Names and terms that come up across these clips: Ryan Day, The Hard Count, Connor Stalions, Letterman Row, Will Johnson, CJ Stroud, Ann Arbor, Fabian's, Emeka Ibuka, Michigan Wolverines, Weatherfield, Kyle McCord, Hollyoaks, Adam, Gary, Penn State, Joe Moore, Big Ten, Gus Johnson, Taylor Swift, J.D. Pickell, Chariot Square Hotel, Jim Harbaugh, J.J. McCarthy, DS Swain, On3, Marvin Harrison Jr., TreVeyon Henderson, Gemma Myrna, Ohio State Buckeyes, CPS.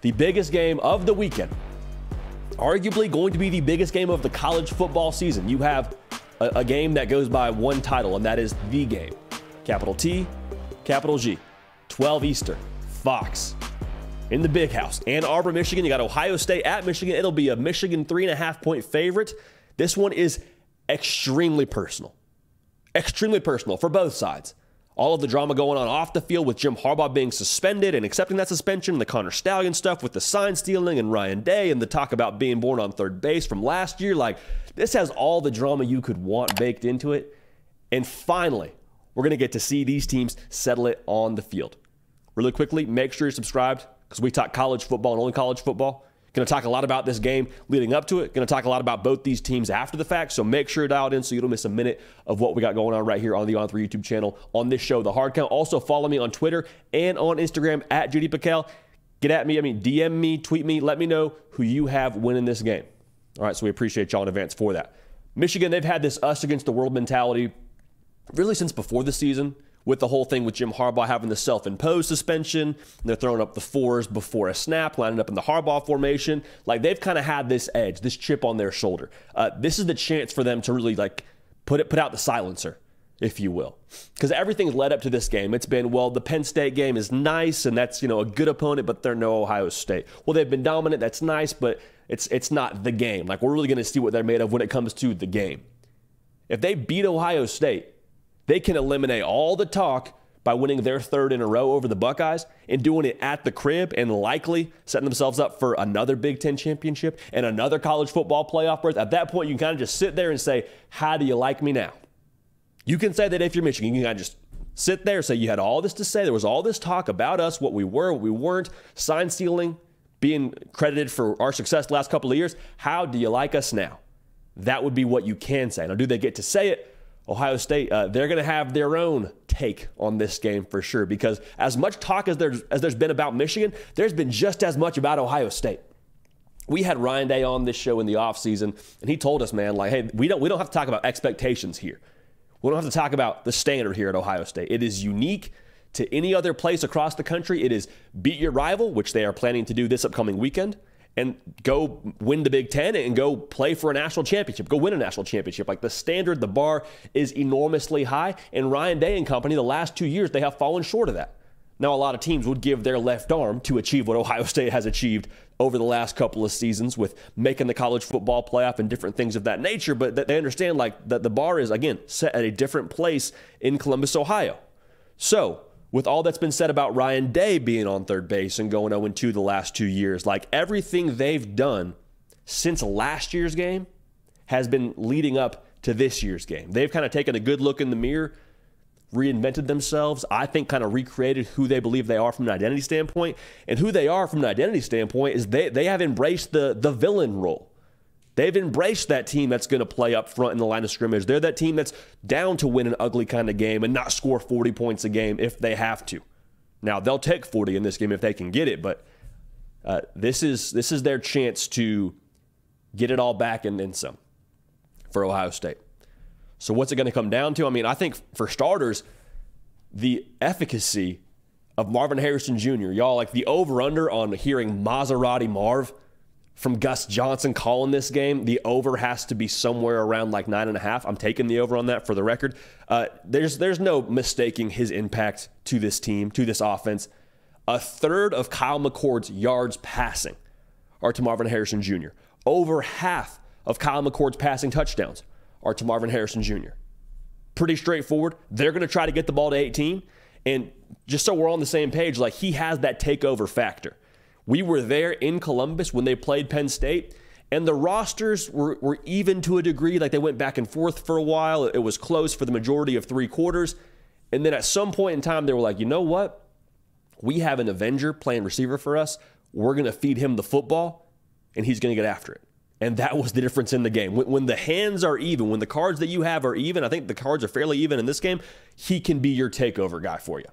The biggest game of the weekend, arguably going to be the biggest game of the college football season. You have a game that goes by one title, and that is the game. Capital T, capital G, 12 Eastern, Fox, in the big house. Ann Arbor, Michigan. You got Ohio State at Michigan. It'll be a Michigan 3.5-point favorite. This one is extremely personal. Extremely personal for both sides. All of the drama going on off the field with Jim Harbaugh being suspended and accepting that suspension, the Connor Stalions stuff with the sign stealing and Ryan Day and the talk about being born on third base from last year. Like, this has all the drama you could want baked into it. And finally, we're going to get to see these teams settle it on the field. Really quickly, make sure you're subscribed because we talk college football and only college football. Going to talk a lot about this game leading up to it. Going to talk a lot about both these teams after the fact. So make sure you're dialed in so you don't miss a minute of what we got going on right here on the On3 YouTube channel on this show, The Hard Count. Also, follow me on Twitter and on Instagram at J.D. Pickell. Get at me. DM me, tweet me. Let me know who you have winning this game. All right, so we appreciate y'all in advance for that. Michigan, they've had this us against the world mentality really since before the season, with the whole thing with Jim Harbaugh having the self-imposed suspension, and they're throwing up the fours before a snap, lining up in the Harbaugh formation. Like, they've kind of had this edge, this chip on their shoulder. This is the chance for them to really, like, put out the silencer, if you will. Because everything's led up to this game. It's been, well, the Penn State game is nice, and that's, you know, a good opponent, but they're no Ohio State. Well, they've been dominant, that's nice, but it's not the game. Like, we're really going to see what they're made of when it comes to the game. If they beat Ohio State, they can eliminate all the talk by winning their third in a row over the Buckeyes and doing it at the crib and likely setting themselves up for another Big Ten championship and another college football playoff berth. At that point, you can kind of just sit there and say, how do you like me now? You can say that if you're Michigan. You can kind of just sit there and say, you had all this to say. There was all this talk about us, what we were, what we weren't, sign stealing, being credited for our success the last couple of years. How do you like us now? That would be what you can say. Now, do they get to say it? Ohio State, they're going to have their own take on this game for sure, because as much talk as there's been about Michigan, there's been just as much about Ohio State. We had Ryan Day on this show in the offseason, and he told us, man, like, hey, we don't have to talk about expectations here. We don't have to talk about the standard here at Ohio State. It is unique to any other place across the country. It is beat your rival, which they are planning to do this upcoming weekend, and go win the Big Ten and go play for a national championship. Go win a national championship. Like, the standard, the bar is enormously high. And Ryan Day and company, the last 2 years, they have fallen short of that. Now, a lot of teams would give their left arm to achieve what Ohio State has achieved over the last couple of seasons with making the college football playoff and different things of that nature. But they understand, like, that the bar is, again, set at a different place in Columbus, Ohio. So, with all that's been said about Ryan Day being on third base and going 0-2 the last 2 years, like, everything they've done since last year's game has been leading up to this year's game. They've kind of taken a good look in the mirror, reinvented themselves, I think kind of recreated who they believe they are from an identity standpoint. And who they are from an identity standpoint is they have embraced the villain role. They've embraced that team that's going to play up front in the line of scrimmage. They're that team that's down to win an ugly kind of game and not score 40 points a game if they have to. Now, they'll take 40 in this game if they can get it, but this is their chance to get it all back and then some for Ohio State. So what's it going to come down to? I mean, I think for starters, the efficacy of Marvin Harrison Jr., y'all, like, the over-under on hearing Maserati Marv from Gus Johnson calling this game, the over has to be somewhere around like 9.5. I'm taking the over on that for the record. There's no mistaking his impact to this team, to this offense. A third of Kyle McCord's yards passing are to Marvin Harrison Jr. Over half of Kyle McCord's passing touchdowns are to Marvin Harrison Jr. Pretty straightforward. They're going to try to get the ball to 18. And just so we're on the same page, like, he has that takeover factor. We were there in Columbus when they played Penn State, and the rosters were even to a degree. Like, they went back and forth for a while. It was close for the majority of three quarters. And then at some point in time, they were like, you know what? We have an Avenger playing receiver for us. We're going to feed him the football, and he's going to get after it. And that was the difference in the game. When the hands are even, when the cards that you have are even, I think the cards are fairly even in this game, he can be your takeover guy for you.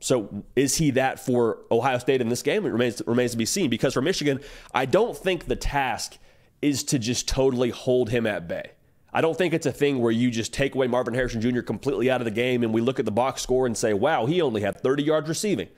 So is he that for Ohio State in this game? It remains to be seen, because for Michigan, I don't think the task is to just totally hold him at bay. I don't think it's a thing where you just take away Marvin Harrison Jr. completely out of the game and we look at the box score and say, wow, he only had 30 yards receiving.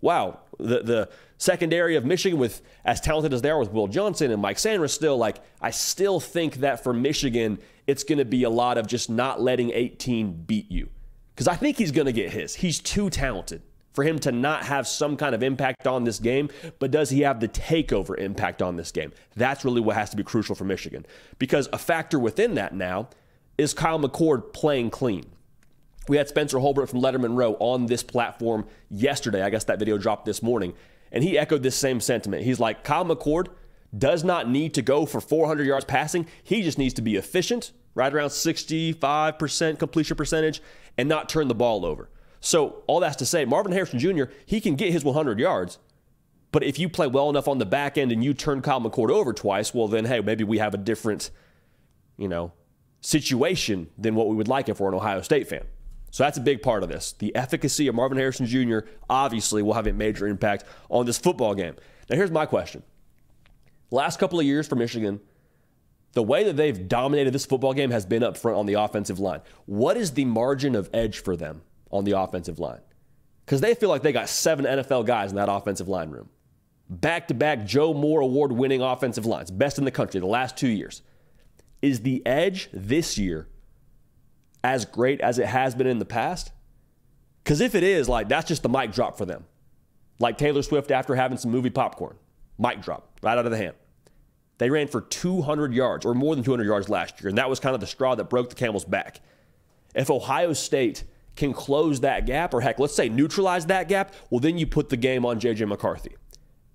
wow, the secondary of Michigan, with as talented as they are with Will Johnson and Mike Sanders, still, like, I still think that for Michigan, it's going to be a lot of just not letting 18 beat you, because I think he's going to get his. He's too talented for him to not have some kind of impact on this game, but does he have the takeover impact on this game? That's really what has to be crucial for Michigan, because a factor within that now is Kyle McCord playing clean. We had Spencer Holbert from Letterman Row on this platform yesterday. I guess that video dropped this morning, and he echoed this same sentiment. He's like, Kyle McCord does not need to go for 400 yards passing. He just needs to be efficient, right around 65% completion percentage, and not turn the ball over. So all that's to say, Marvin Harrison Jr., he can get his 100 yards, but if you play well enough on the back end and you turn Kyle McCord over twice, well then, hey, maybe we have a different, you know, situation than what we would like if we're an Ohio State fan. So that's a big part of this. The efficacy of Marvin Harrison Jr. obviously will have a major impact on this football game. Now, here's my question. Last couple of years for Michigan, the way that they've dominated this football game has been up front on the offensive line. What is the margin of edge for them on the offensive line? Because they feel like they got 7 NFL guys in that offensive line room. Back-to-back Joe Moore award-winning offensive lines, best in the country the last 2 years. Is the edge this year as great as it has been in the past? Because if it is, like, that's just the mic drop for them. Like Taylor Swift after having some movie popcorn. Mic drop, right out of the hand. They ran for 200 yards, or more than 200 yards last year, and that was kind of the straw that broke the camel's back. If Ohio State can close that gap, or heck, let's say neutralize that gap, well, then you put the game on J.J. McCarthy.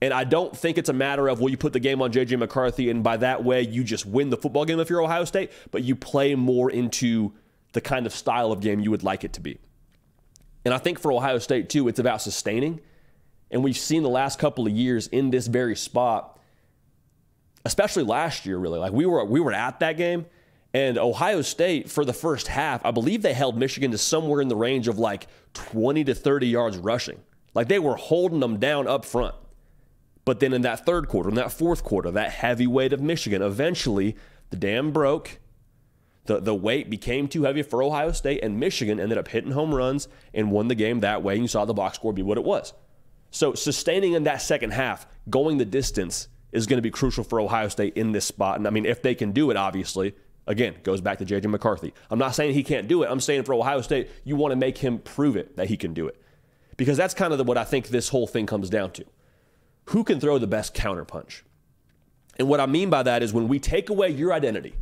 And I don't think it's a matter of, well, you put the game on J.J. McCarthy, and by that way, you just win the football game if you're Ohio State, but you play more into the kind of style of game you would like it to be. And I think for Ohio State, too, it's about sustaining. And we've seen the last couple of years in this very spot, especially last year, really. Like, we were at that game, and Ohio State, for the first half, I believe they held Michigan to somewhere in the range of, like, 20 to 30 yards rushing. Like, they were holding them down up front. But then in that third quarter, in that fourth quarter, that heavy weight of Michigan, eventually the dam broke. The weight became too heavy for Ohio State, and Michigan ended up hitting home runs and won the game that way. And you saw the box score be what it was. So sustaining in that second half, going the distance, is going to be crucial for Ohio State in this spot. And I mean, if they can do it, obviously, again, goes back to J.J. McCarthy. I'm not saying he can't do it. I'm saying for Ohio State, you want to make him prove it that he can do it. Because that's kind of what I think this whole thing comes down to. Who can throw the best counterpunch? And what I mean by that is when we take away your identity,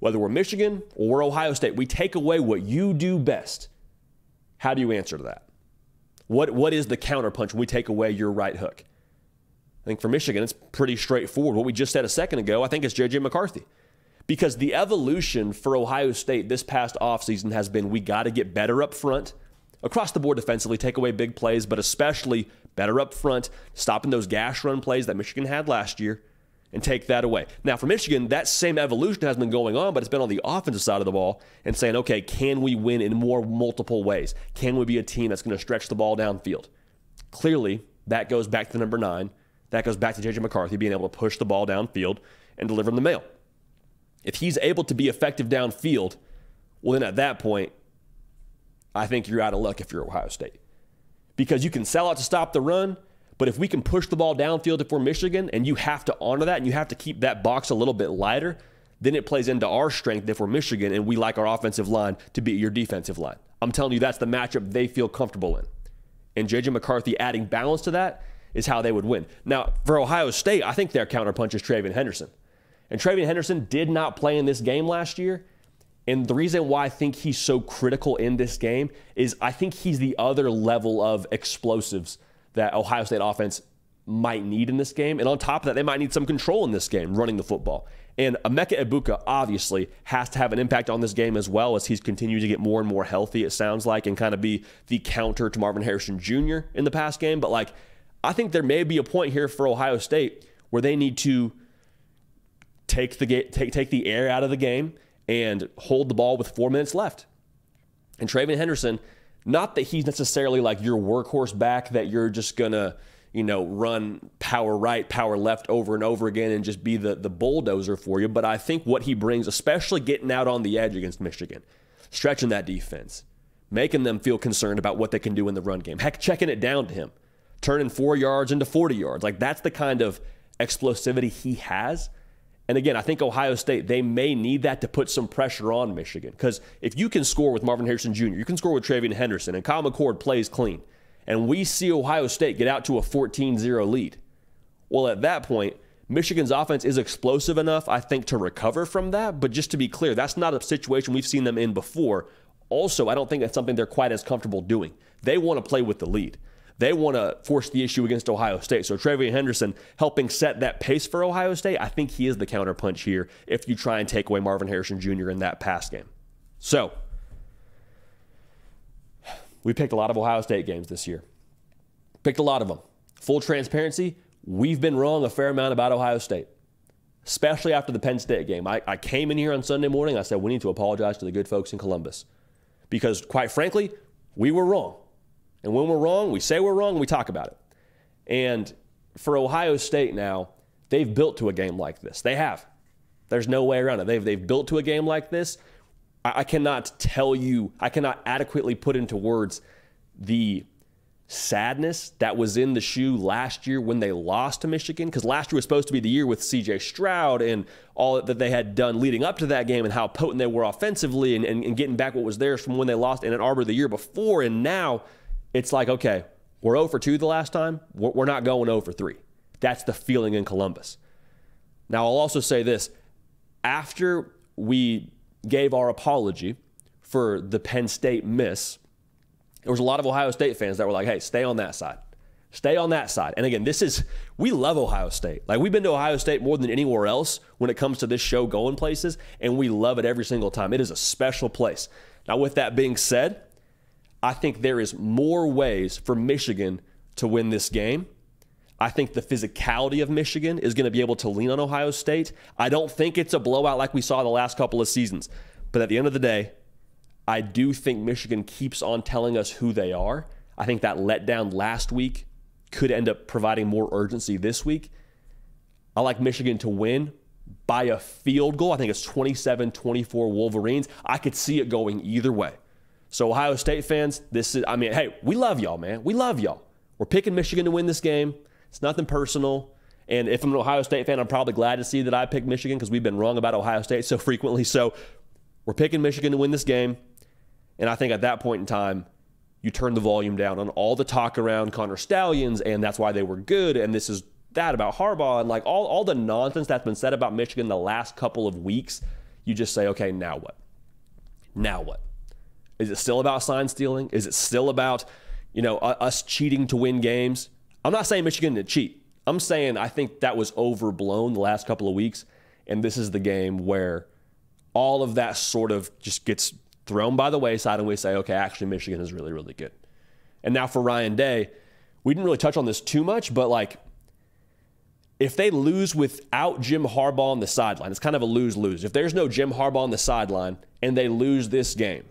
whether we're Michigan or we're Ohio State, we take away what you do best. How do you answer to that? What is the counterpunch when we take away your right hook? I think for Michigan, it's pretty straightforward. What we just said a second ago, I think it's J.J. McCarthy. Because the evolution for Ohio State this past offseason has been, we got to get better up front, across the board defensively, take away big plays, but especially better up front, stopping those gash run plays that Michigan had last year, and take that away. Now, for Michigan, that same evolution has been going on, but it's been on the offensive side of the ball and saying, okay, can we win in more multiple ways? Can we be a team that's going to stretch the ball downfield? Clearly, that goes back to number 9. That goes back to J.J. McCarthy being able to push the ball downfield and deliver in the mail. If he's able to be effective downfield, well, then at that point, I think you're out of luck if you're Ohio State. Because you can sell out to stop the run, but if we can push the ball downfield if we're Michigan, and you have to honor that and you have to keep that box a little bit lighter, then it plays into our strength if we're Michigan and we like our offensive line to beat your defensive line. I'm telling you, that's the matchup they feel comfortable in. And J.J. McCarthy adding balance to that is how they would win. Now, for Ohio State, I think their counterpunch is TreVeyon Henderson. And TreVeyon Henderson did not play in this game last year. And the reason why I think he's so critical in this game is I think he's the other level of explosives that Ohio State offense might need in this game. And on top of that, they might need some control in this game, running the football. And Emeka Ibuka obviously has to have an impact on this game as well, as he's continued to get more and more healthy, it sounds like, and kind of be the counter to Marvin Harrison Jr. in the past game. But, like, I think there may be a point here for Ohio State where they need to take the air out of the game and hold the ball with 4 minutes left. And TreVeyon Henderson, not that he's necessarily like your workhorse back that you're just going to, you know, run power right, power left over and over again and just be the bulldozer for you. But I think what he brings, especially getting out on the edge against Michigan, stretching that defense, making them feel concerned about what they can do in the run game, heck, checking it down to him. turning 4 yards into 40 yards. Like, that's the kind of explosivity he has. And again, I think Ohio State, they may need that to put some pressure on Michigan. Because if you can score with Marvin Harrison Jr., you can score with TreVeyon Henderson, and Kyle McCord plays clean, and we see Ohio State get out to a 14-0 lead, well, at that point, Michigan's offense is explosive enough, I think, to recover from that. But just to be clear, that's not a situation we've seen them in before. Also, I don't think that's something they're quite as comfortable doing. They want to play with the lead. They want to force the issue against Ohio State. So TreVeyon Henderson helping set that pace for Ohio State, I think he is the counterpunch here if you try and take away Marvin Harrison Jr. in that pass game. So, we picked a lot of Ohio State games this year. Picked a lot of them. Full transparency, we've been wrong a fair amount about Ohio State, especially after the Penn State game. I came in here on Sunday morning, I said we need to apologize to the good folks in Columbus because, quite frankly, we were wrong. And when we're wrong, we say we're wrong, we talk about it. And for Ohio State now, they've built to a game like this. They have. There's no way around it. They've built to a game like this. I cannot tell you, I cannot adequately put into words the sadness that was in the shoe last year when they lost to Michigan, because last year was supposed to be the year with CJ Stroud and all that they had done leading up to that game and how potent they were offensively and getting back what was theirs from when they lost in Ann Arbor the year before. And now it's like, okay, we're 0 for 2 the last time. We're not going 0 for 3. That's the feeling in Columbus. Now, I'll also say this. After we gave our apology for the Penn State miss, there was a lot of Ohio State fans that were like, hey, stay on that side. Stay on that side. And again, we love Ohio State. Like, we've been to Ohio State more than anywhere else when it comes to this show going places, and we love it every single time. It is a special place. Now, with that being said, I think there is more ways for Michigan to win this game. I think the physicality of Michigan is going to be able to lean on Ohio State. I don't think it's a blowout like we saw the last couple of seasons. But at the end of the day, I do think Michigan keeps on telling us who they are. I think that letdown last week could end up providing more urgency this week. I like Michigan to win by a field goal. I think it's 27-24 Wolverines. I could see it going either way. So Ohio State fans, this is, I mean, hey, we love y'all, man. We love y'all. We're picking Michigan to win this game. It's nothing personal. And if I'm an Ohio State fan, I'm probably glad to see that I picked Michigan because we've been wrong about Ohio State so frequently. So we're picking Michigan to win this game. And I think at that point in time, you turn the volume down on all the talk around Connor Stalions and that's why they were good and this is that about Harbaugh and like all the nonsense that's been said about Michigan the last couple of weeks. You just say, okay, now what? Now what? Is it still about sign stealing? Is it still about, you know, us cheating to win games? I'm not saying Michigan didn't cheat. I'm saying I think that was overblown the last couple of weeks, and this is the game where all of that sort of just gets thrown by the wayside, and we say, okay, actually Michigan is really, really good. And now for Ryan Day, we didn't really touch on this too much, but like if they lose without Jim Harbaugh on the sideline, it's kind of a lose-lose. If there's no Jim Harbaugh on the sideline and they lose this game,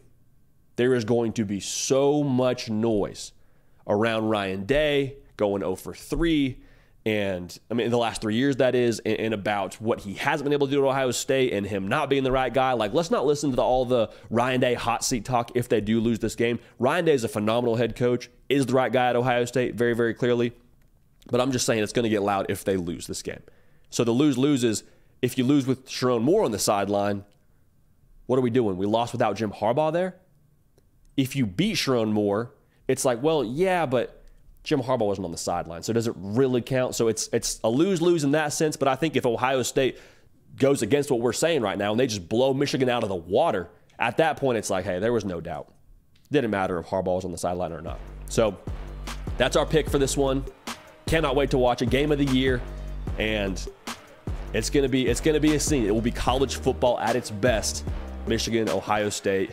there is going to be so much noise around Ryan Day going 0 for 3. And I mean, in the last 3 years, that is, and about what he hasn't been able to do at Ohio State and him not being the right guy. Like, let's not listen to all the Ryan Day hot seat talk if they do lose this game. Ryan Day is a phenomenal head coach, is the right guy at Ohio State, very, very clearly. But I'm just saying it's going to get loud if they lose this game. So the lose-lose is if you lose with Sherrone Moore on the sideline, what are we doing? We lost without Jim Harbaugh there? If you beat Sherrone Moore, it's like, well, yeah, but Jim Harbaugh wasn't on the sideline, so does it really count? So it's a lose-lose in that sense, but I think if Ohio State goes against what we're saying right now and they just blow Michigan out of the water, at that point it's like, hey, there was no doubt. Didn't matter if Harbaugh was on the sideline or not. So that's our pick for this one. Cannot wait to watch it. Game of the year, and it's gonna be a scene. It will be college football at its best. Michigan, Ohio State,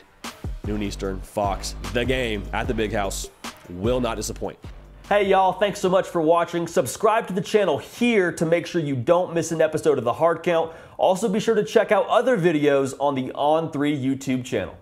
noon Eastern, Fox. The game at the Big House will not disappoint. Hey y'all, thanks so much for watching. Subscribe to the channel here to make sure you don't miss an episode of The Hard Count. Also be sure to check out other videos on the On3 YouTube channel.